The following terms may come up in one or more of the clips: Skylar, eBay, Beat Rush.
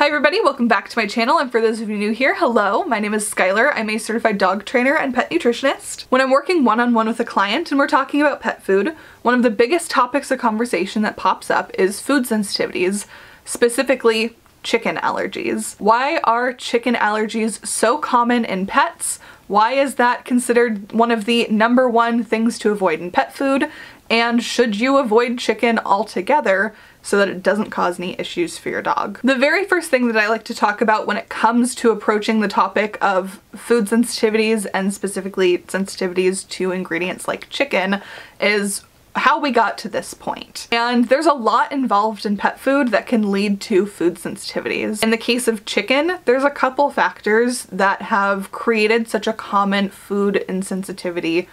Hi everybody, welcome back to my channel, and for those of you new here, hello, my name is Skylar. I'm a certified dog trainer and pet nutritionist. When I'm working one-on-one with a client and we're talking about pet food, one of the biggest topics of conversation that pops up is food sensitivities, specifically chicken allergies. Why are chicken allergies so common in pets? Why is that considered one of the #1 things to avoid in pet food? And should you avoid chicken altogether so that it doesn't cause any issues for your dog? The very first thing that I like to talk about when it comes to approaching the topic of food sensitivities, and specifically sensitivities to ingredients like chicken, is how we got to this point. And there's a lot involved in pet food that can lead to food sensitivities. In the case of chicken, there's a couple factors that have created such a common food insensitivity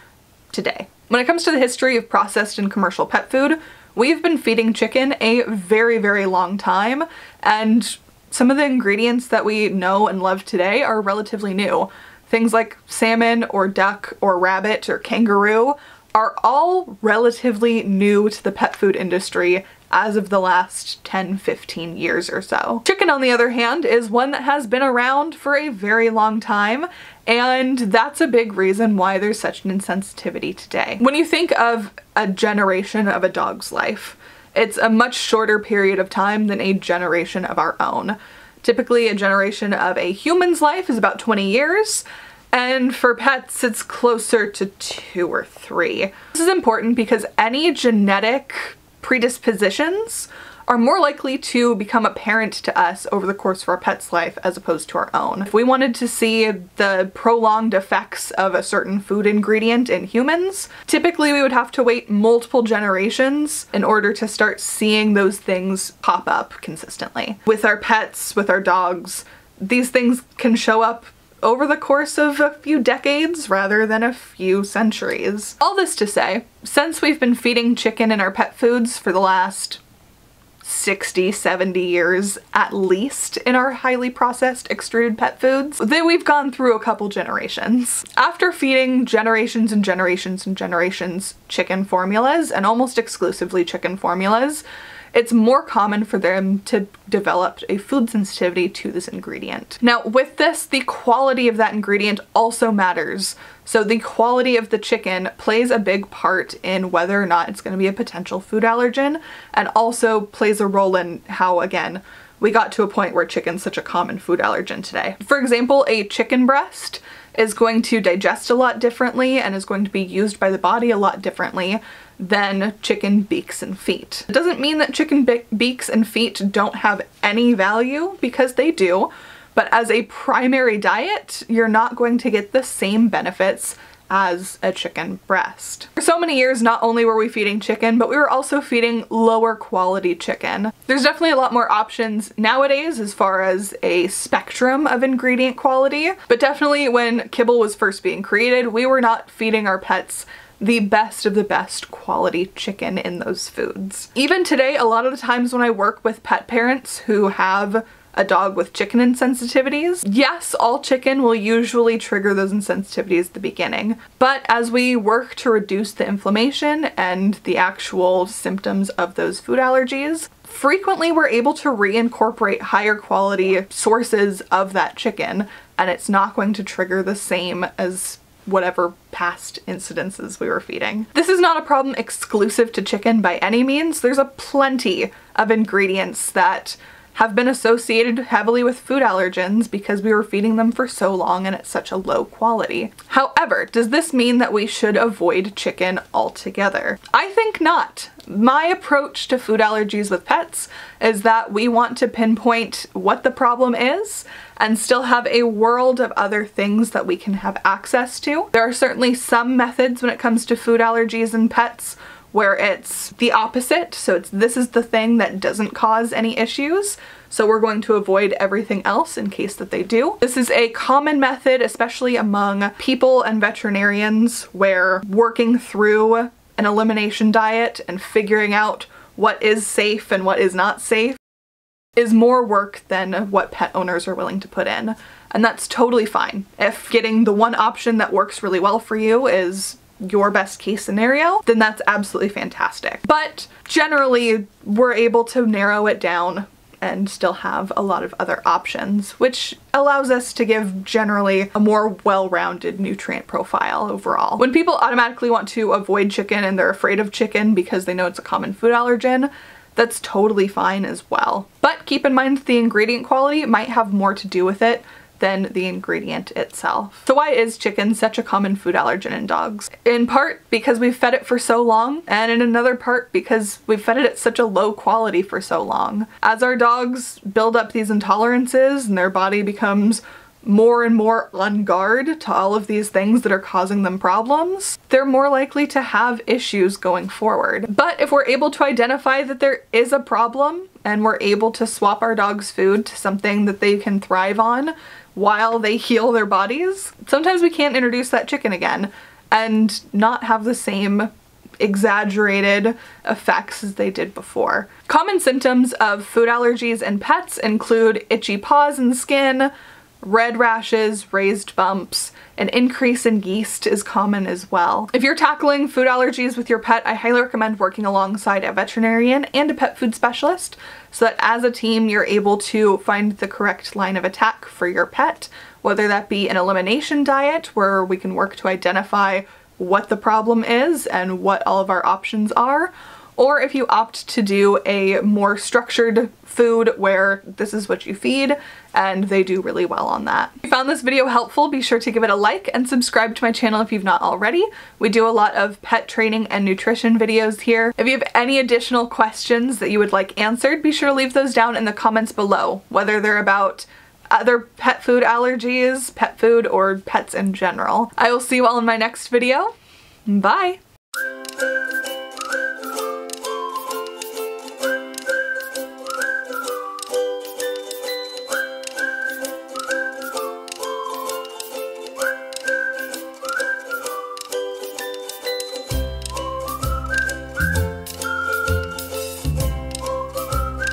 today. When it comes to the history of processed and commercial pet food, we've been feeding chicken a very, very long time, and some of the ingredients that we know and love today are relatively new. Things like salmon or duck or rabbit or kangaroo are all relatively new to the pet food industry as of the last 10-15 years or so. Chicken, on the other hand, is one that has been around for a very long time, and that's a big reason why there's such an insensitivity today. When you think of a generation of a dog's life, it's a much shorter period of time than a generation of our own. Typically, a generation of a human's life is about 20 years, and for pets, it's closer to 2 or 3. This is important because any genetic predispositions are more likely to become apparent to us over the course of our pet's life as opposed to our own. If we wanted to see the prolonged effects of a certain food ingredient in humans, typically we would have to wait multiple generations in order to start seeing those things pop up consistently. With our pets, with our dogs, these things can show up over the course of a few decades rather than a few centuries. All this to say, since we've been feeding chicken in our pet foods for the last 60-70 years at least in our highly processed extruded pet foods, then we've gone through a couple generations. After feeding generations and generations and generations chicken formulas, and almost exclusively chicken formulas, it's more common for them to develop a food sensitivity to this ingredient. Now, with this, the quality of that ingredient also matters. So the quality of the chicken plays a big part in whether or not it's going to be a potential food allergen, and also plays a role in how, again, we got to a point where chicken's such a common food allergen today. For example, a chicken breast is going to digest a lot differently and is going to be used by the body a lot differently than chicken beaks and feet. It doesn't mean that chicken beaks and feet don't have any value, because they do, but as a primary diet, you're not going to get the same benefits as a chicken breast. For so many years, not only were we feeding chicken, but we were also feeding lower quality chicken. There's definitely a lot more options nowadays as far as a spectrum of ingredient quality, but definitely when kibble was first being created, we were not feeding our pets the best of the best quality chicken in those foods. Even today, a lot of the times when I work with pet parents who have a dog with chicken insensitivities, yes, all chicken will usually trigger those insensitivities at the beginning, but as we work to reduce the inflammation and the actual symptoms of those food allergies, frequently we're able to reincorporate higher quality sources of that chicken, and it's not going to trigger the same as whatever past incidences we were feeding. This is not a problem exclusive to chicken by any means. There's a plenty of ingredients that have been associated heavily with food allergens because we were feeding them for so long and at such a low quality. However, does this mean that we should avoid chicken altogether? I think not. My approach to food allergies with pets is that we want to pinpoint what the problem is and still have a world of other things that we can have access to. There are certainly some methods when it comes to food allergies in pets where it's the opposite, so this is the thing that doesn't cause any issues, so we're going to avoid everything else in case that they do. This is a common method, especially among people and veterinarians, where working through an elimination diet and figuring out what is safe and what is not safe is more work than what pet owners are willing to put in. And that's totally fine. If getting the one option that works really well for you is your best case scenario, then that's absolutely fantastic. But generally, we're able to narrow it down and still have a lot of other options, which allows us to give generally a more well-rounded nutrient profile overall. When people automatically want to avoid chicken and they're afraid of chicken because they know it's a common food allergen, that's totally fine as well. But keep in mind the ingredient quality might have more to do with it than the ingredient itself. So why is chicken such a common food allergen in dogs? In part because we've fed it for so long, and in another part because we've fed it at such a low quality for so long. As our dogs build up these intolerances and their body becomes more and more on guard to all of these things that are causing them problems, they're more likely to have issues going forward. But if we're able to identify that there is a problem and we're able to swap our dog's food to something that they can thrive on while they heal their bodies, sometimes we can't introduce that chicken again and not have the same exaggerated effects as they did before. Common symptoms of food allergies in pets include itchy paws and skin, red rashes, raised bumps. An increase in yeast is common as well. If you're tackling food allergies with your pet, I highly recommend working alongside a veterinarian and a pet food specialist so that as a team you're able to find the correct line of attack for your pet, whether that be an elimination diet where we can work to identify what the problem is and what all of our options are, or if you opt to do a more structured food where this is what you feed, and they do really well on that. If you found this video helpful, be sure to give it a like and subscribe to my channel if you've not already. We do a lot of pet training and nutrition videos here. If you have any additional questions that you would like answered, be sure to leave those down in the comments below, whether they're about other pet food allergies, pet food, or pets in general. I will see you all in my next video. Bye!